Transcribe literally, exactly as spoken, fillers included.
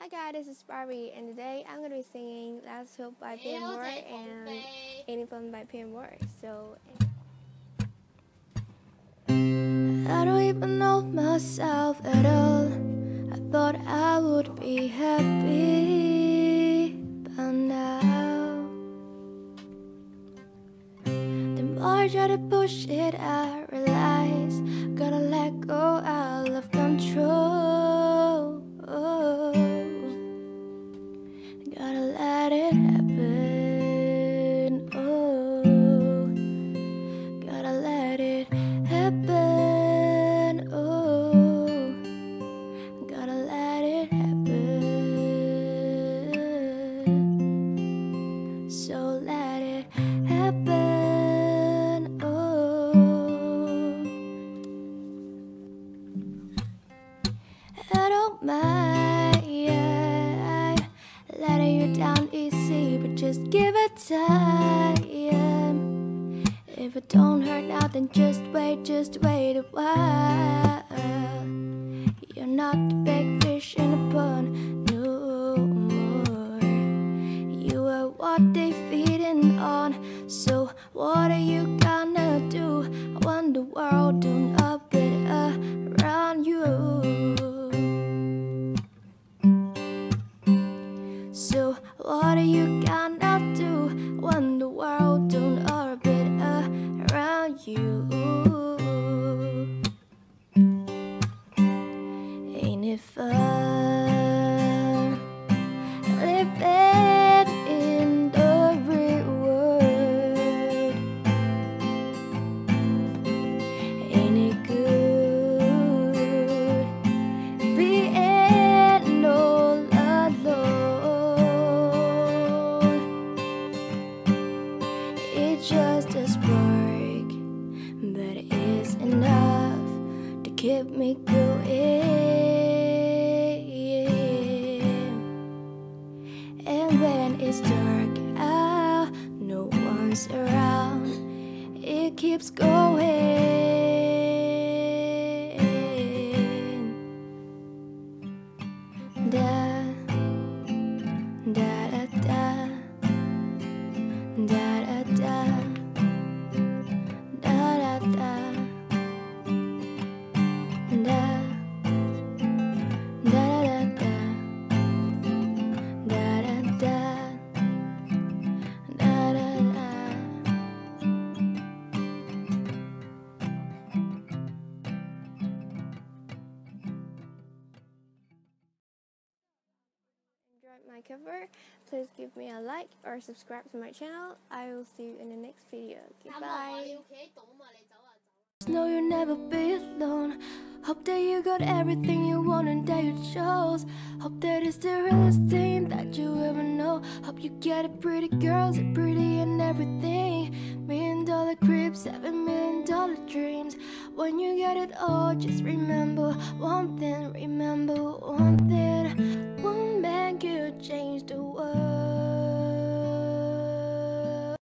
Hi guys, this is Barbie, and today I'm going to be singing Last Hope by Paramore and Any Fun by Paramore. So, I don't even know myself at all. I thought I would be happy by now. The more I try to push it, I realize I gotta let go out of control. Gotta let it happen, oh. Gotta let it happen, oh. Gotta let it happen. So let it happen, oh. I don't mind, yeah. Letting you down easy, but just give it time. If it don't hurt now, then just wait, just wait a while. You're not the big fish in the pond no more. You are what they feeding on, so what are you gonna do? I want the world to orbit around you. So what are you gonna do when the world don't orbit around you? Ain't it fun living in the real world? Ain't it good being all alone? Just a spark, but it is enough to keep me going. And when it's dark out, no one's around, it keeps going. Da, da, da, da, da. My cover, please give me a like or subscribe to my channel. I will see you in the next video. Goodbye. Know you'll never be alone. Hope that you got everything you want and that you chose. Hope that it's the realest thing that you ever know. Hope you get it, pretty girls are pretty and everything. Million dollar cribs, seven million dollar dreams. When you get it all, just remember one thing, remember one thing.